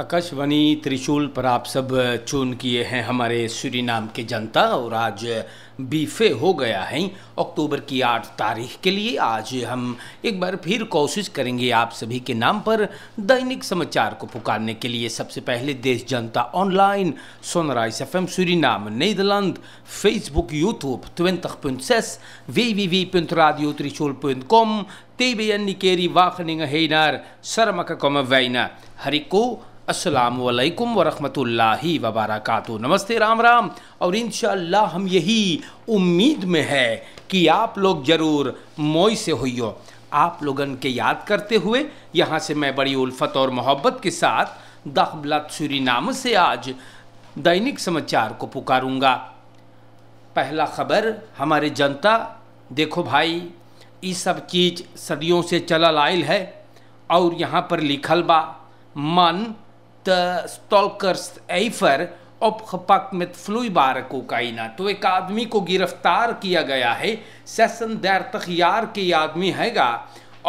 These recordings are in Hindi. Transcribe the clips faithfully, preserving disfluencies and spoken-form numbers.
आकाशवाणी त्रिशूल पर आप सब चुन किए हैं हमारे सूरीनाम के जनता, और आज बीफे हो गया है अक्टूबर की आठ तारीख के लिए। आज हम एक बार फिर कोशिश करेंगे आप सभी के नाम पर दैनिक समाचार को पुकारने के लिए। सबसे पहले देश जनता online, sunrise F M Suriname Netherland, Facebook, YouTube, twintig punt zes, w w w punt radio trishul punt com, T B N Nikeri Wageningen Heinaar, Saramaka komen Wijna, Hariko। अस्सलामुअलैकुम वरहमतुल्लाहि वबरकातुहू। नमस्ते, राम राम। और इंशाअल्लाह हम यही उम्मीद में है कि आप लोग ज़रूर मोई से होइयो। आप लोगन के याद करते हुए यहाँ से मैं बड़ी उल्फत और मोहब्बत के साथ दाखबलात सूरीनाम से आज दैनिक समाचार को पुकारूँगा। पहला खबर हमारे जनता, देखो भाई ये सब चीज़ सदियों से चलल आयल है और यहाँ पर लिखल बा, मन de stalkers ijver opgepakt met vloeibare cocaïna। तो एक आदमी को गिरफ्तार किया गया है, सेशन दर्तख यार के आदमी हैगा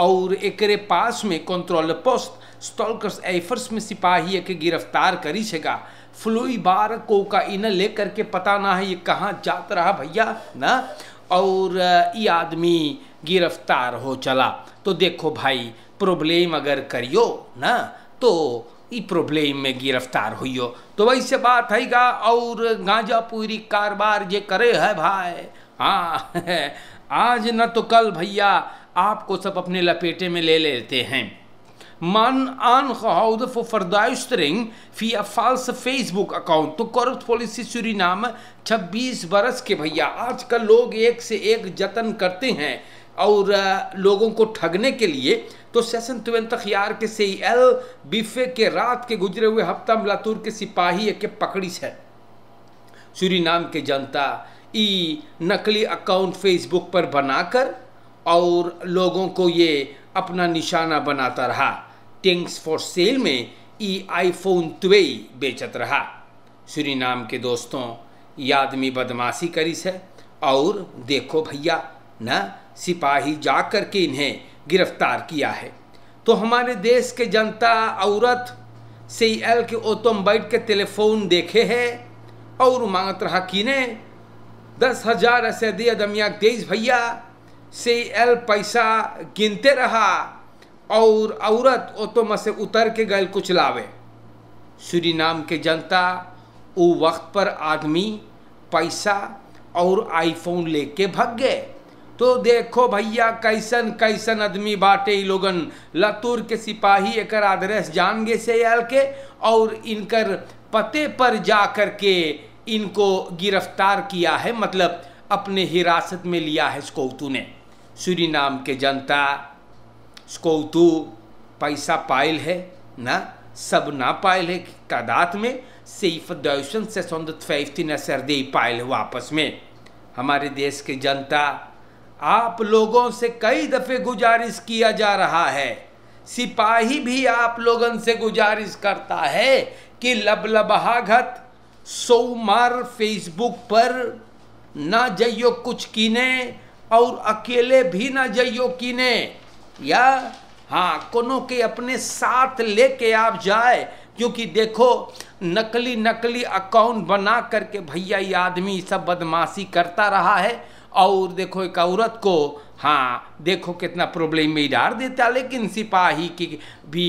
और एकरे पास में कंट्रोल पोस्ट स्टॉलकर्स एफर्स में सिपाही के गिरफ्तार करी छेगा। फ्लूईबार कोकाइना लेकर के पता ना है ये कहाँ जात रहा भैया ना, और ये आदमी गिरफ्तार हो चला। तो देखो भाई प्रॉब्लम अगर करियो ना तो ये प्रॉब्लम में गिरफ्तार हुइयो, तो वैसे बात है गा। और गांजा पूरी कारोबार जे करे है भाई, हाँ आज न तो कल भैया आपको सब अपने लपेटे में ले लेते हैं। Man aangehouden voor verduistering via valse Facebook-account। तो corrupt politie सूरीनाम छब्बीस बरस के भैया आजकल लोग एक से एक जतन करते हैं और लोगों को ठगने के लिए। तो सेशन ट्वेंटी यार के सी एल बीफे के रात के गुजरे हुए हफ्ता मलातूर के सिपाही के पकड़ी है। सूरीनाम के जनता ई नकली अकाउंट फेसबुक पर बनाकर और लोगों को ये अपना निशाना बनाता रहा। थिंग्स फॉर सेल में ई आईफोन ट्वे बेचत रहा। सूरीनाम के दोस्तों ये आदमी बदमाशी करी है और देखो भैया ना सिपाही जा कर के इन्हें गिरफ्तार किया है। तो हमारे देश के जनता औरत सी एल के ऑटोमोबाइल के टेलीफोन देखे हैं और मांगत रहा कि ने दस हज़ार असदी अदमिया देश भैया। सी एल पैसा गिनते रहा और औरत ऑटोमा से उतर के गए कुछ लावे। सूरीनाम के जनता वो वक्त पर आदमी पैसा और आईफोन लेके भाग गए। तो देखो भैया कैसन कैसन आदमी बाटे लोगन। लातूर के सिपाही एकर एड्रेस जान गए से आल के और इनकर पते पर जा कर के इनको गिरफ्तार किया है, मतलब अपने हिरासत में लिया है स्कौतू ने। सूरीनाम के जनता स्कौतू पैसा पायल है ना, सब ना पायल है तादाद में। सिर्फ दुशन से सौंद फैफ्ती न सरदे पायल है वापस में। हमारे देश के जनता आप लोगों से कई दफ़े गुजारिश किया जा रहा है, सिपाही भी आप लोगों से गुजारिश करता है कि लबलबहागत सोमार फेसबुक पर ना जाइयो कुछ कीने और अकेले भी ना जाइयो कीने, या हाँ कोनो के अपने साथ लेके आप जाए, क्योंकि देखो नकली नकली अकाउंट बना करके भैया ये आदमी सब बदमाशी करता रहा है। और देखो एक औरत को हाँ देखो कितना प्रॉब्लम में डाल देता, लेकिन सिपाही की भी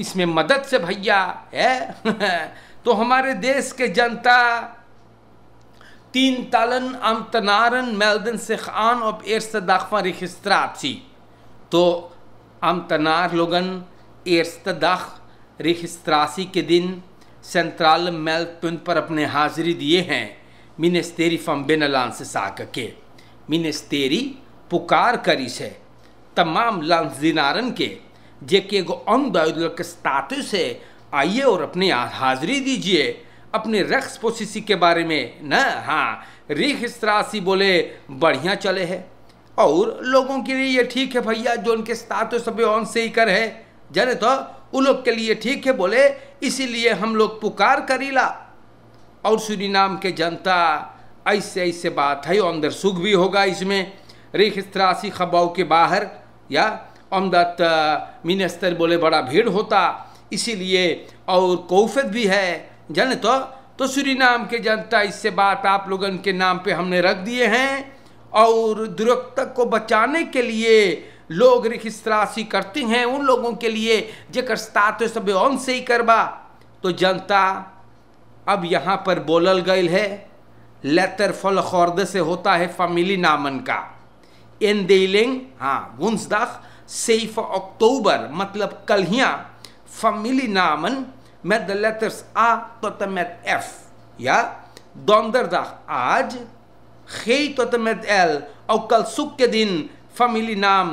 इसमें मदद से भैया है। तो हमारे देश के जनता तीन तालन अमतनारन मेल्दन से खान और एरसा दाखवा रिखिस्त्रात सी। तो अमतनार लोगन एरसा दाख रिखिस्त्रासी के दिन सेंट्रल मेल्द पुंत पर अपने हाजिरी दिए हैं मिनिस्टेरी फॉम बेनलान से साक के। मिनिस्टेरी पुकार करी से तमाम लांस दिनारन के जेके गो अमदायदल के स्टातु से आइए और अपने हाजिरी दीजिए अपने रक्स पोसिसी के बारे में ना, हाँ रिखिस्त्रासी बोले बढ़िया चले है और लोगों के लिए ये ठीक है भैया जो उनके स्टातु सब ऑन से ही कर है जाने, तो उन लोग के लिए ठीक है बोले, इसीलिए हम लोग पुकार करीला। और सूरीनाम के जनता ऐसे ऐसे बात है अंदर सुख भी होगा इसमें। रिखिस्त्रासी खबाओ के बाहर या अमदत मिनिस्टर बोले बड़ा भीड़ होता, इसीलिए और कौफत भी है जाने तो तो सूरीनाम के जनता इससे बात आप लोगन के नाम पे हमने रख दिए हैं और दुर्गतक को बचाने के लिए लोग रिखिस्त्रासी करते हैं उन लोगों के लिए जेकर स्ताते सब ऑन से ही करबा। तो जनता अब यहाँ पर बोलल गई है लेतर फल खौर्द से होता है फैमिली नामन का इन देलिंग हाँ वंसदाख सेफ अक्टूबर मतलब कलहियाँ फैमिली नामन met the letters A tot en met F. Ja? Donderdag aaj, G tot en met L. Ook al zoek je din familienaam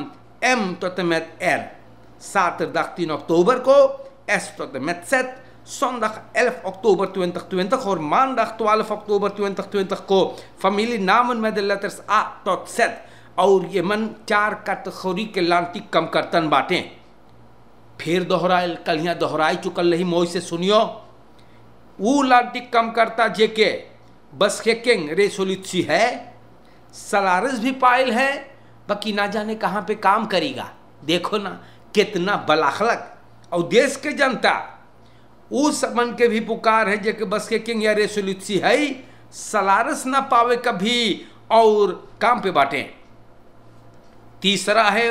M tot en met R. Zaterdag tien oktober ko, S tot en met Z. Zondag elf oktober twintig twintig hoor. Maandag twaalf oktober twintig twintig ko. Familienamen met de letters A tot Z. Aur je man char categorie ke lantik kam kartan baatein. फिर दोहराए कल यहाँ दोहराई चुकल रही मोह से सुनियो वो लांटिक कम करता जेके बस के किंग रेसोलुची है सलारस भी पायल है बाकी ना जाने कहाँ पे काम करेगा। देखो ना कितना बलाखलक और देश के जनता वो समन के भी पुकार है जेके बस के किंग या रेसोलुची है सलारस ना पावे कभी और काम पे बांटे। तीसरा है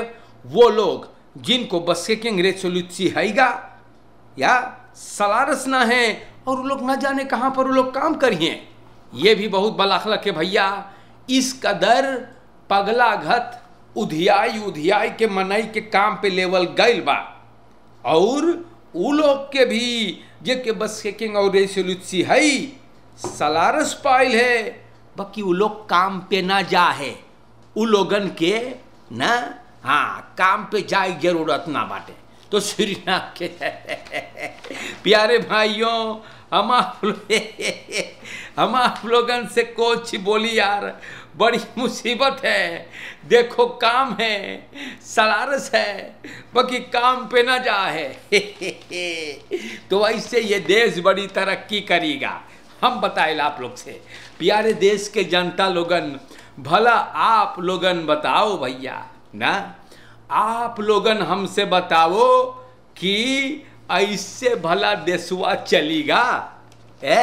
वो लोग जिनको बस के अंग्रेज सोलुची हैगा या सलारस ना है और वो लोग ना जाने कहाँ पर वो लोग काम करिए ये भी बहुत बलाखलक है भैया। इस कदर पगलाघत उधियाई उधियाई के मनाई के काम पे लेवल गैल बा और वो लोग के भी जे के बस के किंग और रेसोलुची है सलारस पाइल है बाकी वो लोग काम पे ना जा है वो लोगन के ना हाँ काम पे जाए जरूरत ना बाटे। तो सूरीनाम के प्यारे भाइयों हम आप हम आप लोगन से कुछ बोली यार बड़ी मुसीबत है। देखो काम है सलारस है बाकी काम पे ना जा है तो ऐसे ये देश बड़ी तरक्की करेगा। हम बताए आप लोग से प्यारे देश के जनता लोगन भला आप लोगन बताओ भैया ना आप लोगन हमसे बताओ कि ऐसे भला देशवा चलेगा। ए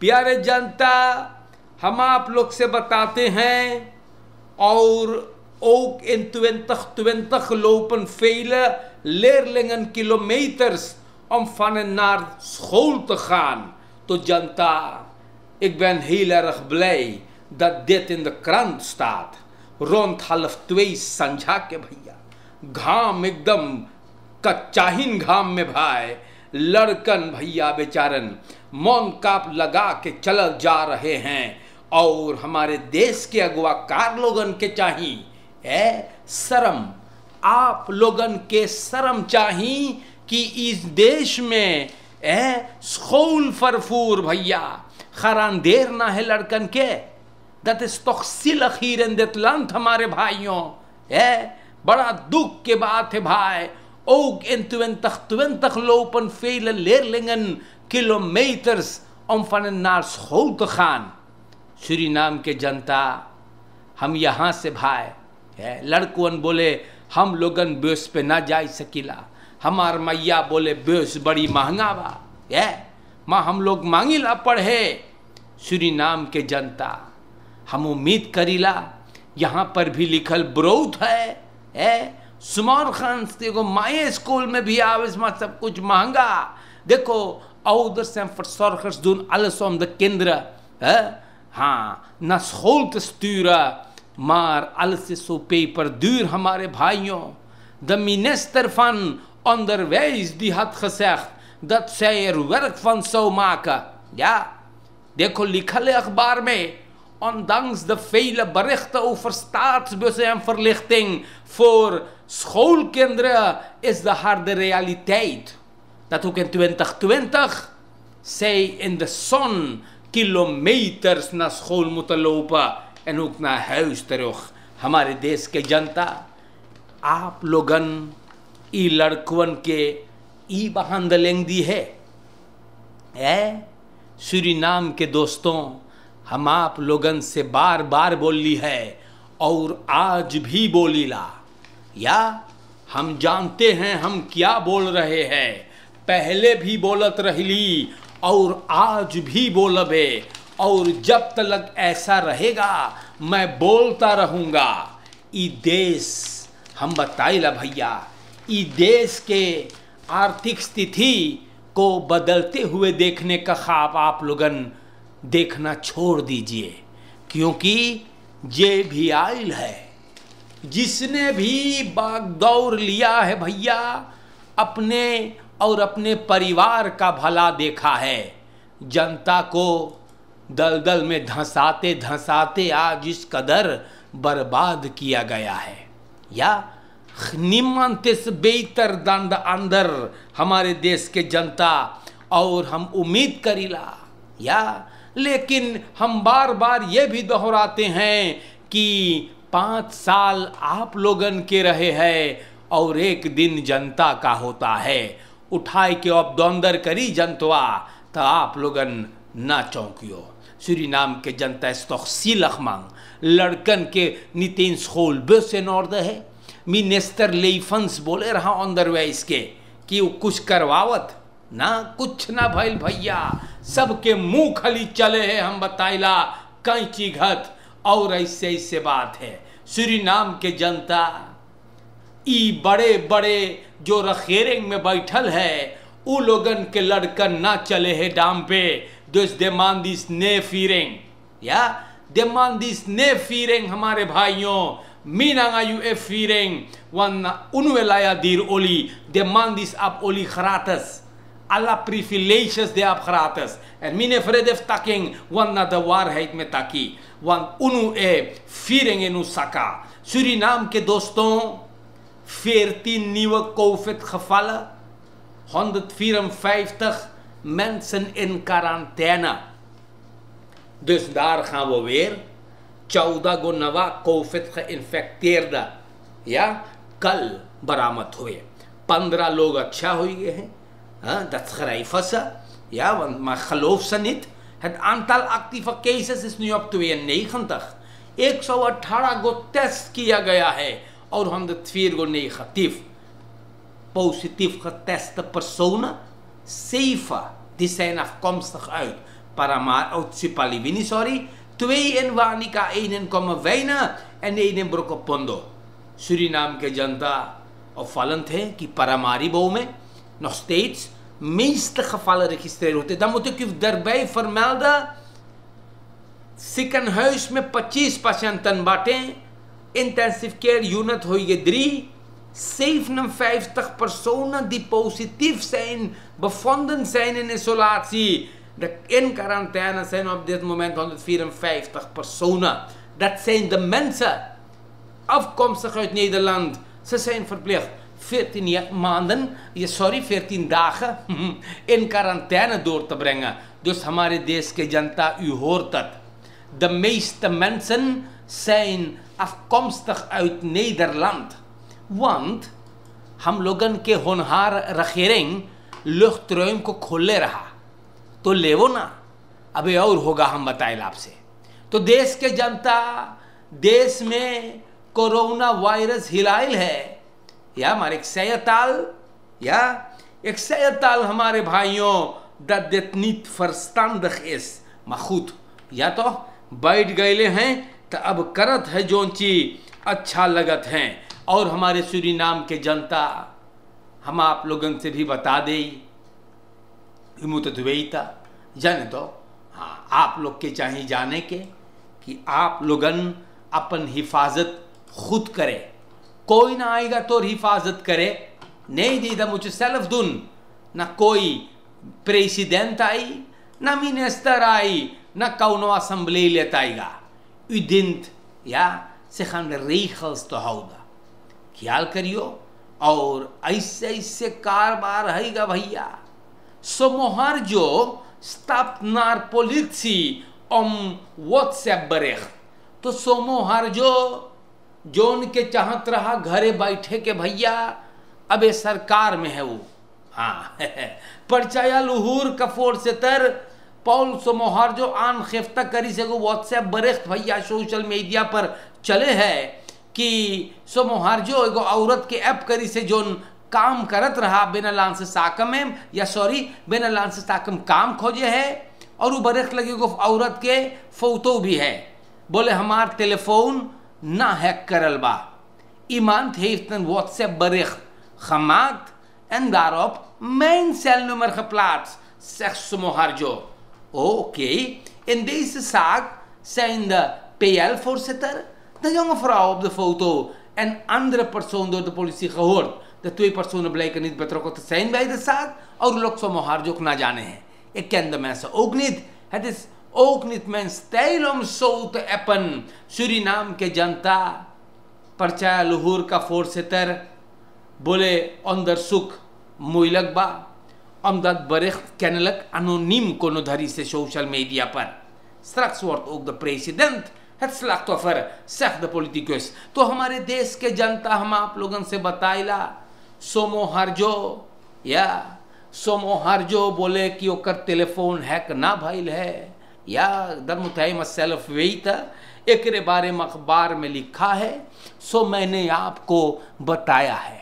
प्यारे जनता हम आप लोग से बताते हैं और ओक इन ट्वेंटी ट्वेंटी लोपन फेले लेरलिंगन किलोमीटर्स om van en naar school te gaan. तो जनता ik ben heel erg blij dat dit in de krant staat. रोन थालफ त्वे संझा के भैया घाम एकदम कच्चाहीन घाम में भाए लड़कन भैया बेचारन मौन काप लगा के चल जा रहे हैं और हमारे देश के अगवाकार लोगन के चाहिए ए शर्म आप लोगन के शर्म चाहिए कि इस देश में ए स्कूल फरफूर भैया खरानदेर ना है लड़कन के दत इस तखसील अखीर दत लंथ हमारे भाइयों है बड़ा दुख के बात है भाई। ओग इन ट्वेंटी ट्वेंटी लोपन फेल लेरलिंगन किलोमीटर्स om van en naar school te gaan। Suriname के जनता हम यहाँ से भाई है लड़कुअन बोले हम लोगन बेस पे ना जा सकीला हमार मैया बोले बेस बड़ी महंगा बा है माँ हम लोग मांगी ला पढ़े। सूरीनाम के जनता हम उम्मीद करीला यहाँ पर भी लिखल ब्रोथ है ए सुमार खान देखो माए स्कूल में भी आवेश मत सब कुछ महंगा। देखो औदर से फरसरखस दून अलसोम द केंद्र है हाँ ना स्कूल तस्तूरा मार अलसे सो पेपर दूर हमारे भाइयों द मिनिस्टर फन onderwijs die had gezegd dat zij er werk van zou maken ja देखो लिखल है अखबार में ondanks de vele berichten over staatsbussen en verlichting voor schoolkinderen is de harde realiteit dat ook in twintig twintig zij in de zon kilometers naar school moeten lopen en ook naar huis terug. Hamare desh ke janta aap logan ee ladkon ke ee behandeling di hai hai Suriname ke doston हम आप लोगन से बार बार बोली है और आज भी बोली ला या हम जानते हैं हम क्या बोल रहे हैं पहले भी बोलत रहिली और आज भी बोलबे, और जब तक ऐसा रहेगा मैं बोलता रहूँगा। ई देश हम बताइला भैया, ई देश के आर्थिक स्थिति को बदलते हुए देखने का ख्वाब आप लोगन देखना छोड़ दीजिए, क्योंकि ये भी आयल है। जिसने भी बागदौर लिया है भैया, अपने और अपने परिवार का भला देखा है। जनता को दलदल में धंसाते धंसाते आज इस कदर बर्बाद किया गया है। या निम्नते से बेहतर दंड अंदर हमारे देश के जनता, और हम उम्मीद करीला या, लेकिन हम बार बार ये भी दोहराते हैं कि पाँच साल आप लोगन के रहे हैं और एक दिन जनता का होता है। उठाए के अब दौंदर करी जनतवा तो आप लोगन ना चौंकियो। सूरीनाम के जनता इस्तोसी लखमंग लड़कन के नितेंस खोलबे से नौर्द है। मिनिस्टर लेफंस बोले रहा ऑनदरवाइज के कि वो कुछ करवावत ना, कुछ ना भइल भैया, सबके मुंह खाली चले है। हम बताइला कैंची घत और ऐसे ऐसे बात है। सूरीनाम के जनता ई बड़े बड़े जो रखेरेंग में बैठल है वो लोगन के लड़कन ना चले है डाम पे। दोस देमांदिस ने फीरेंग या देमांदिस ने फीरेंग हमारे भाइयों, मीनांगा यू ए फीरेंग वन उनवेलाया दीर ओली देमांदिस आप ओली खरातस अल्लाह प्रिविलेजेस दे आप खरातस एंड मीने फ्रेदेफ ताकिंग वन ना दवार है इतने ताकि वन उनु ए फीरेंग एनु सका। सूरीनाम के दोस्तों veertien nieuwe COVID-gevallen, honderdvierenvijftig mensen in quarantaine. Dus daar gaan we weer. चौदह गो नवा कोविड का इन्फेक्टेड या कल बरामद हुए। पंद्रह लोग अच्छा हुए हैं, हाँ दस खराइफसा या वन मखलूफ सनित het aantal actieve cases is nu op tweeënnegentig. एक सौ अठारह गो टेस्ट किया गया है और honderdvier गो negative positive geteste persone zeven die zijn afkomstig uit Paramaribo, sorry, twee in Wanica, één in Kommerwijnen en één in Brokopondo. Suriname ke janta opvallend hai ki Paramaribo mein nog steeds meeste gevallen registreer hote. Dan moet ik u daarbij vermelden, ziekenhuis mein vijfentwintig patiënten baten, intensive care unit hoige drie, zevenenvijftig personen die positief zijn, bevonden zijn in isolatie. De in quarantaine zijn op dit moment honderdvierenvijftig personen. Dat zijn de mensen afkomstig uit Nederland. Ze zijn verplicht veertien maanden, sorry, veertien dagen in quarantaine door te brengen. Dus hamare desh ke janta, u hoort het. De meeste mensen zijn afkomstig uit Nederland. Want हम लोगन के होनहार रखेरेंग लुख्तरम को खोले रहा तो लेवो ना, अबे और होगा। हम बताएं आपसे तो देश के जनता, देश में कोरोना वायरस हिलाइल है या हमारे सैताल या एक सैताल हमारे भाइयों dat dit niet verstandig is maar goed या तो बैठ गए हैं तो अब करत है जोन ची अच्छा लगत हैं। और हमारे सूरीनाम के जनता हम आप लोगन से भी बता दे हिम्मत दुबईता जाने तो हाँ आप लोग के चाहिए जाने के कि आप लोगन अपन हिफाजत खुद करे। कोई ना आएगा तो हिफाजत करे, नहीं दीदा मुझे सेल्फ दुन ना कोई प्रेसिडेंट आई ना मिनिस्टर आई ना कौनो असम्बली लेता आएगा। उ दिन या से खान रेखल्स तो होगा ख्याल करियो। और ऐसे ऐसे कारोबार हैगा भैया। Sommige jo stapt naar politie om WhatsApp bericht. तो sommige jo जोन के चाहत रहा घरे बैठे के भैया अबे सरकार में है वो। हाँ परचाया लुहूर कफोर से तर पॉल sommige jo आन खिफ्ता करी से को WhatsApp bericht भैया सोशल मीडिया पर चले है कि sommige jo एगो औरत के ऐप करी से जोन काम करत रहा बिना लांस साकम में या सॉरी बिना लांस साकम काम खोजे है और वो बरख लगी गो औरत के फौतो भी है बोले हमार टेलीफोन ना हैक करल बा ईमान थे इतन व्हाट्सएप बरख खमात एंड दारोप मेन सेल नंबर के प्लाट्स सेक्स मोहर जो ओके इन दिस साग zijn de P L-voorzitter, de jonge vrouw op de foto en andere persoon door de politie gehoord. De twee personen blijken niet betrokken te zijn bij de zaak. Aurlok van Moharjo ook na jane. Ik ken de mensen ook niet. Het is ook niet mijn stijl om zo te appen. Suriname ke janta, parcha Lahore ka voorzitter, bole onderzoek moeilijk ba, omdat bericht kennelijk anoniem kon dhari se social media par. Straks wordt ook de president het slachtoffer, zegt de politicus. तो हमारे देश के जनता हम आप लोगों से बताइला सोमो हरजो या सोमो हरजो बोले कि ओकर टेलीफोन हैक ना भइल है या दरमुताई मसेल्फ वेट एकरे बारे में अखबार में लिखा है सो मैंने आपको बताया है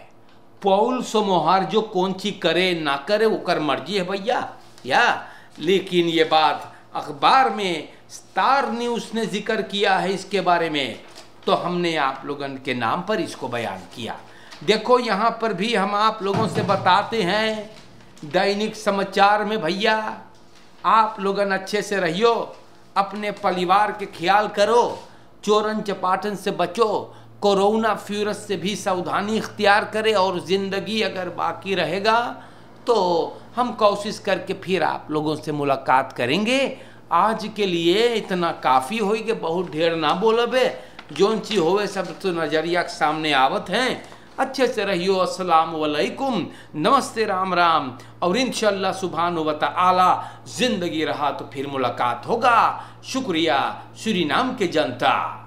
पॉल सोमो हरजो कौन सी करे ना करे ओकर मर्जी है भैया या लेकिन ये बात अखबार में स्टार न्यूज़ ने जिक्र किया है इसके बारे में तो हमने आप लोगों के नाम पर इसको बयान किया। देखो यहाँ पर भी हम आप लोगों से बताते हैं दैनिक समाचार में भैया आप लोगन अच्छे से रहियो अपने परिवार के ख्याल करो चोरन चपाटन से बचो कोरोना वायरस से भी सावधानी इख्तियार करें और ज़िंदगी अगर बाकी रहेगा तो हम कोशिश करके फिर आप लोगों से मुलाकात करेंगे। आज के लिए इतना काफ़ी होई कि बहुत ढेर ना बोलबे जोन ची होवे सब तो नज़रिया के सामने आवत हैं। अच्छे से रहियो अस्सलाम वालेकुम नमस्ते राम राम और इंशाल्लाह सुभान व तआला ज़िंदगी रहा तो फिर मुलाकात होगा। शुक्रिया सुरीनाम के जनता।